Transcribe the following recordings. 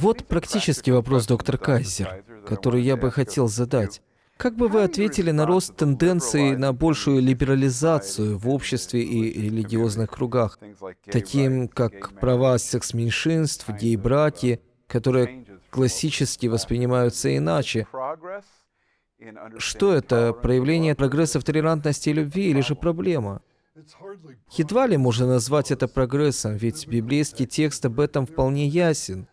Вот практический вопрос, доктор Кайзер, который я бы хотел задать. Как бы вы ответили на рост тенденции на большую либерализацию в обществе и религиозных кругах, таким как права секс-меньшинств, гей-браки, которые классически воспринимаются иначе? Что это, проявление прогресса в толерантности и любви или же проблема? Едва ли можно назвать это прогрессом, ведь библейский текст об этом вполне ясен.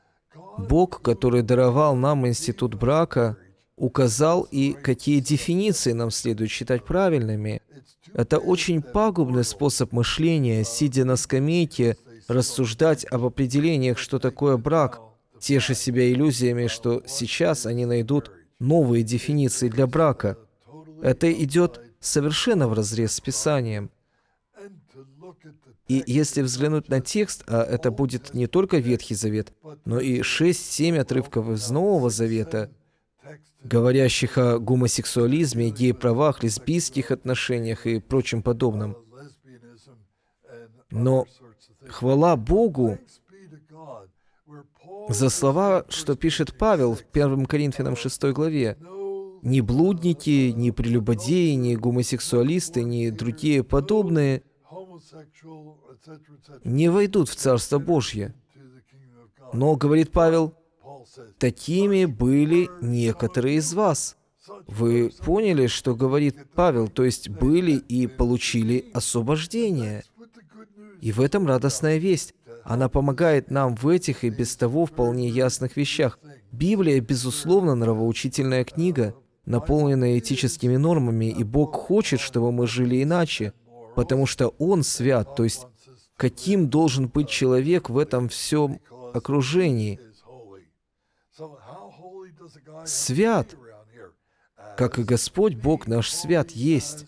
Бог, который даровал нам институт брака, указал и какие дефиниции нам следует считать правильными. Это очень пагубный способ мышления, сидя на скамейке, рассуждать об определениях, что такое брак, теша себя иллюзиями, что сейчас они найдут новые дефиниции для брака. Это идет совершенно вразрез с Писанием. И если взглянуть на текст, а это будет не только Ветхий Завет, но и 6-7 отрывков из Нового Завета, говорящих о гомосексуализме, гей-правах, лесбийских отношениях и прочем подобном. Но хвала Богу за слова, что пишет Павел в 1 Коринфянам 6 главе. «Ни блудники, ни прелюбодеи, ни гомосексуалисты, ни другие подобные не войдут в Царство Божье». Но, говорит Павел, «такими были некоторые из вас». Вы поняли, что говорит Павел, то есть были и получили освобождение. И в этом радостная весть. Она помогает нам в этих и без того вполне ясных вещах. Библия, безусловно, нравоучительная книга, наполненная этическими нормами, и Бог хочет, чтобы мы жили иначе, потому что Он свят, то есть каким должен быть человек в этом всем окружении? Свят, как и Господь Бог наш свят есть.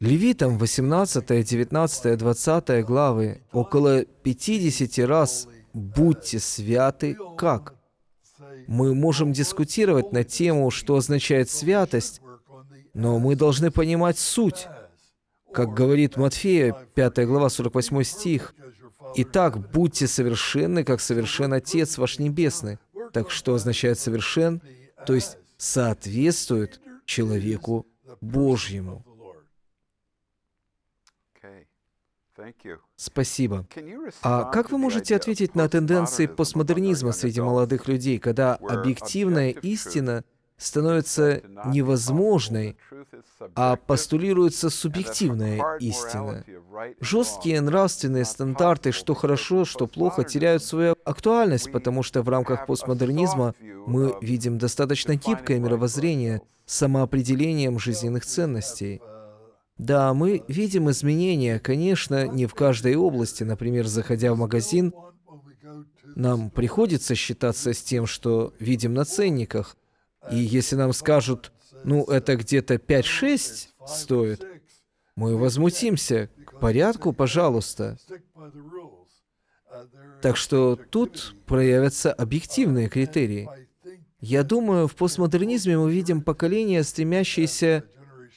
Левитам 18, 19, 20 главы около 50 раз «Будьте святы, как?». Мы можем дискутировать на тему, что означает святость, но мы должны понимать суть. Как говорит Матфея, 5 глава, 48 стих, «Итак, будьте совершенны, как совершен Отец ваш Небесный». Так что означает «совершен», то есть соответствует человеку Божьему. Спасибо. А как вы можете ответить на тенденции постмодернизма среди молодых людей, когда объективная истина становится невозможной, а постулируется субъективная истина? Жесткие нравственные стандарты, что хорошо, что плохо, теряют свою актуальность, потому что в рамках постмодернизма мы видим достаточно гибкое мировоззрение с самоопределением жизненных ценностей. Да, мы видим изменения, конечно, не в каждой области. Например, заходя в магазин, нам приходится считаться с тем, что видим на ценниках. И если нам скажут, ну, это где-то 5-6 стоит, мы возмутимся. К порядку, пожалуйста. Так что тут проявятся объективные критерии. Я думаю, в постмодернизме мы видим поколение, стремящееся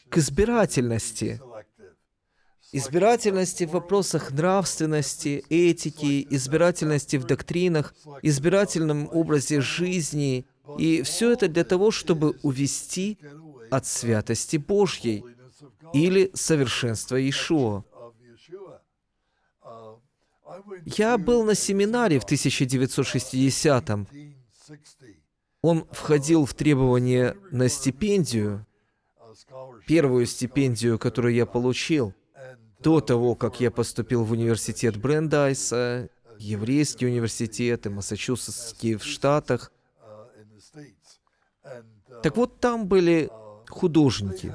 к избирательности. Избирательности в вопросах нравственности, этики, избирательности в доктринах, избирательном образе жизни. И все это для того, чтобы увести от святости Божьей или совершенства Иешуа. Я был на семинаре в 1960-м. Он входил в требование на стипендию, первую стипендию, которую я получил, до того, как я поступил в университет Брэндайса, еврейский университет и Массачусетский в Штатах. Так вот, там были художники.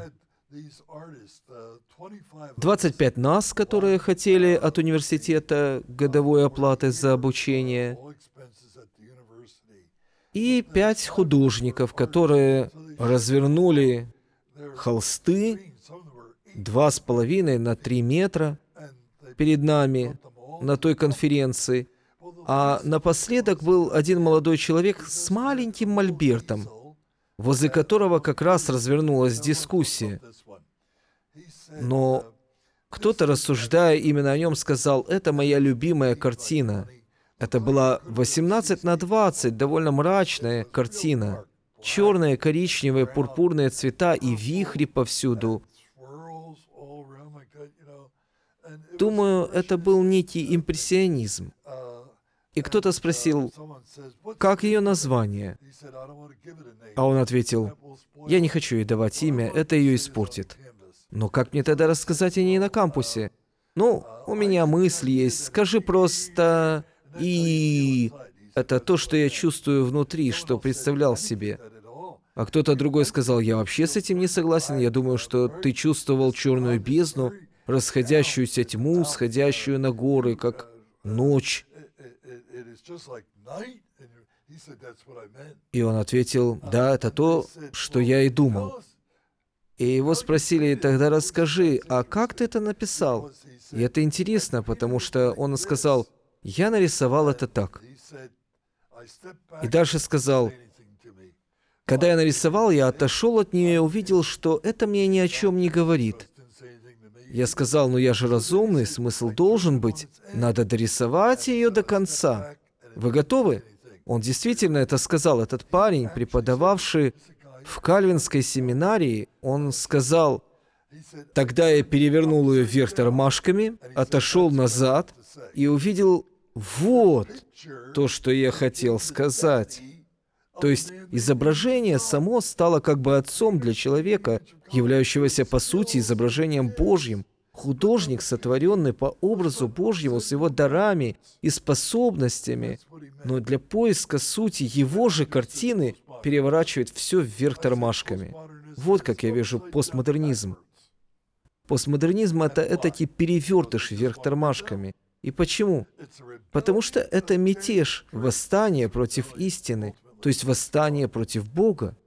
25 нас, которые хотели от университета годовой оплаты за обучение, и 5 художников, которые развернули холсты 2,5 на 3 метра перед нами на той конференции. А напоследок был один молодой человек с маленьким мольбертом, возле которого как раз развернулась дискуссия. Но кто-то, рассуждая именно о нем, сказал, «Это моя любимая картина». Это была 18 на 20, довольно мрачная картина. Черные, коричневые, пурпурные цвета и вихри повсюду. Думаю, это был некий импрессионизм. И кто-то спросил, как ее название? А он ответил, я не хочу ей давать имя, это ее испортит. Но как мне тогда рассказать о ней на кампусе? Ну, у меня мысль есть, скажи просто «и». Это то, что я чувствую внутри, что представлял себе. А кто-то другой сказал, я вообще с этим не согласен, я думаю, что ты чувствовал черную бездну, расходящуюся тьму, сходящую на горы, как ночь. И он ответил, да, это то, что я и думал. И его спросили, тогда расскажи, а как ты это написал? И это интересно, потому что он сказал, я нарисовал это так. И дальше сказал, когда я нарисовал, я отошел от нее и увидел, что это мне ни о чем не говорит. Я сказал, ну я же разумный, смысл должен быть. Надо дорисовать ее до конца. Вы готовы? Он действительно это сказал, этот парень, преподававший в Кальвинской семинарии, он сказал, тогда я перевернул ее вверх тормашками, отошел назад и увидел вот то, что я хотел сказать. То есть изображение само стало как бы отцом для человека, являющегося по сути изображением Божьим. Художник, сотворенный по образу Божьему, с его дарами и способностями, но для поиска сути его же картины переворачивает все вверх тормашками. Вот как я вижу постмодернизм. Постмодернизм — это этакий перевертыш вверх тормашками. И почему? Потому что это мятеж, восстание против истины, то есть восстание против Бога.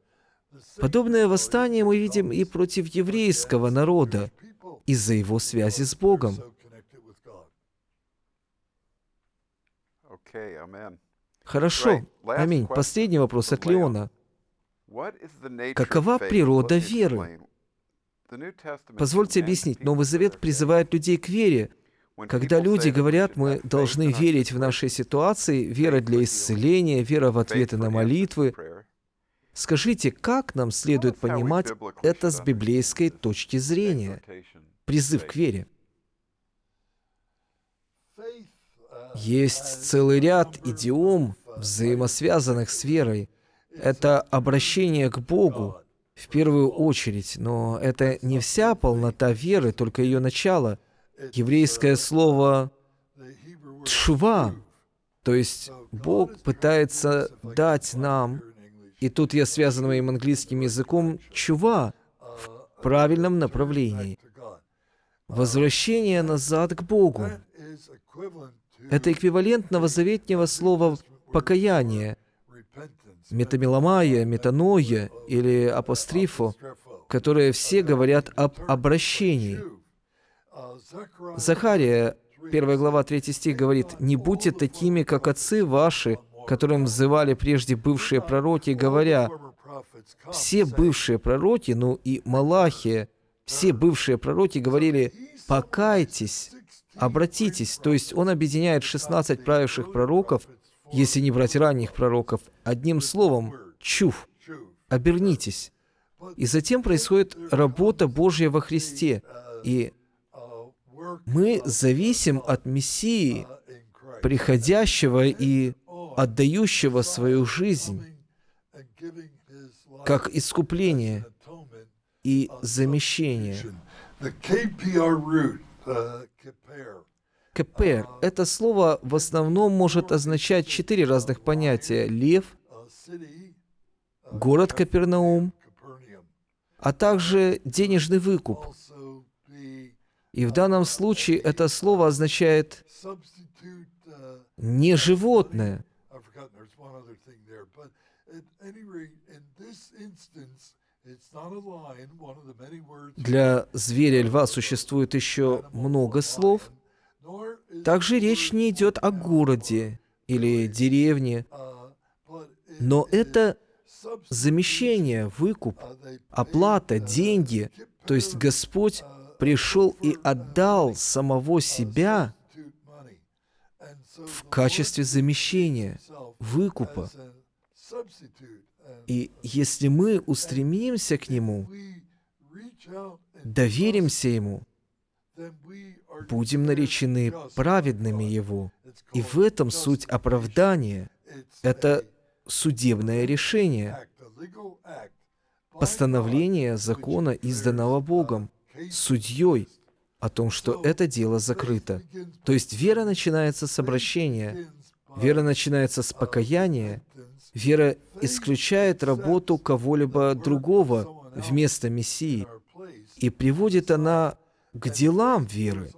Подобное восстание мы видим и против еврейского народа, из-за его связи с Богом. Хорошо. Аминь. Последний вопрос от Леона. Какова природа веры? Позвольте объяснить. Новый Завет призывает людей к вере. Когда люди говорят, мы должны верить в нашей ситуации, вера для исцеления, вера в ответы на молитвы, скажите, как нам следует понимать это с библейской точки зрения? Призыв к вере. Есть целый ряд идиом, взаимосвязанных с верой. Это обращение к Богу в первую очередь, но это не вся полнота веры, только ее начало. Еврейское слово «тшува», то есть Бог пытается дать нам, и тут я связан моим английским языком, «чува» в правильном направлении. Возвращение назад к Богу. Это эквивалент новозаветнего слова «покаяние», метамеломая, метаноя или апострифо, которые все говорят об обращении. Захария, 1 глава, 3 стих, говорит, «Не будьте такими, как отцы ваши, которым взывали прежде бывшие пророки, говоря, все бывшие пророки, ну и Малахия, все бывшие пророки говорили, покайтесь, обратитесь». То есть он объединяет 16 правивших пророков, если не брать ранних пророков, одним словом, чув, обернитесь. И затем происходит работа Божья во Христе, и мы зависим от Мессии, приходящего и отдающего свою жизнь как искупление и замещение. КПР. Это слово в основном может означать 4 разных понятия. Лев, город Капернаум, а также денежный выкуп. И в данном случае это слово означает «не животное». Для зверя-льва существует еще много слов. Также речь не идет о городе или деревне, но это замещение, выкуп, оплата, деньги. То есть Господь пришел и отдал самого себя в качестве замещения, выкупа. И если мы устремимся к Нему, доверимся Ему, будем наречены праведными Его. И в этом суть оправдания. Это судебное решение, постановление закона, изданного Богом, судьей, о том, что это дело закрыто. То есть вера начинается с обращения, вера начинается с покаяния, вера исключает работу кого-либо другого вместо Мессии, и приводит она к делам веры,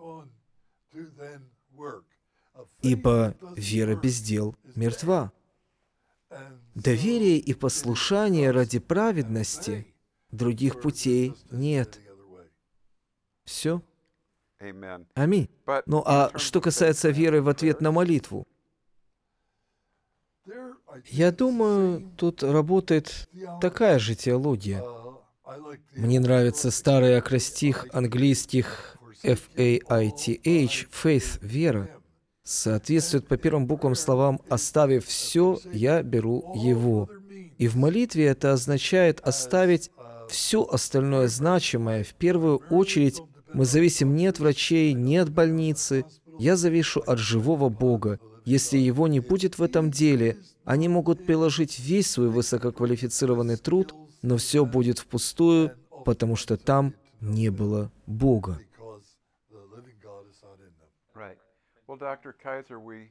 ибо вера без дел мертва. Доверие и послушание ради праведности, других путей нет. Все. Аминь. Ну а что касается веры в ответ на молитву, я думаю, тут работает такая же теология. Мне нравится старый акростих английских F-A-I-T-H, faith, вера, соответствует по первым буквам словам «оставив все, я беру его». И в молитве это означает оставить все остальное значимое. В первую очередь мы зависим не от врачей, не от больницы. Я завишу от живого Бога. Если Его не будет в этом деле, они могут приложить весь свой высококвалифицированный труд, но все будет впустую, потому что там не было Бога.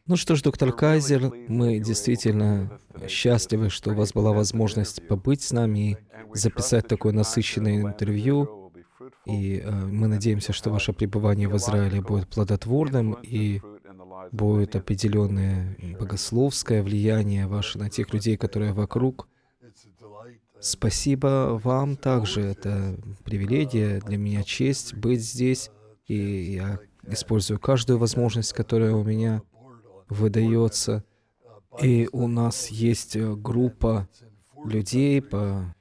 Ну что ж, доктор Кайзер, мы действительно счастливы, что у вас была возможность побыть с нами и записать такое насыщенное интервью. И мы надеемся, что ваше пребывание в Израиле будет плодотворным и будет определенное богословское влияние ваше на тех людей, которые вокруг. Спасибо вам также. Это привилегия, для меня честь быть здесь. И я использую каждую возможность, которая у меня выдается. И у нас есть группа людей по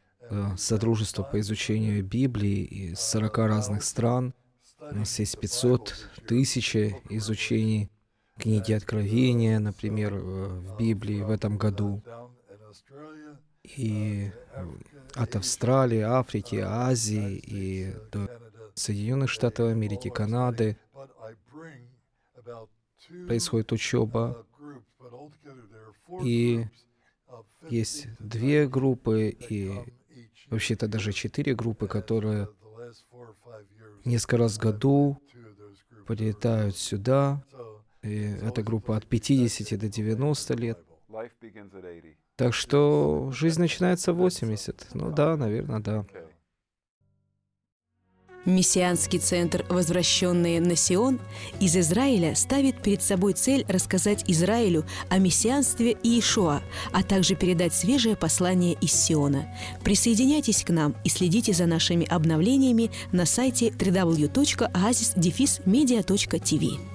содружеству по изучению Библии из 40 разных стран. У нас есть 500 тысяч изучений книги Откровения, например, в Библии в этом году. И от Австралии, Африки, Азии и до Соединенных Штатов Америки, Канады происходит учеба. И есть две группы, и вообще-то даже 4 группы, которые несколько раз в году прилетают сюда. И эта группа от 50 до 90 лет. Так что жизнь начинается в 80. Ну да, наверное, да. Мессианский центр «Возвращенные на Сион» из Израиля ставит перед собой цель рассказать Израилю о мессианстве Иешуа, а также передать свежее послание из Сиона. Присоединяйтесь к нам и следите за нашими обновлениями на сайте www.oasis-media.tv.